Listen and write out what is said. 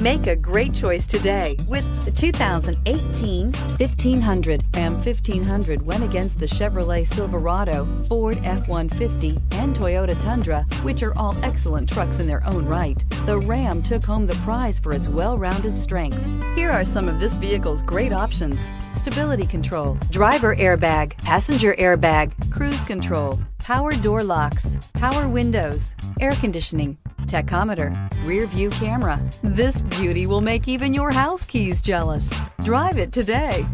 Make a great choice today with the 2018 1500. RAM 1500 went against the Chevrolet Silverado, Ford F-150, and Toyota Tundra, which are all excellent trucks in their own right. The Ram took home the prize for its well-rounded strengths. Here are some of this vehicle's great options: stability control, driver airbag, passenger airbag, cruise control, power door locks, power windows, air conditioning, tachometer, rear view camera. This beauty will make even your house keys jealous. Drive it today.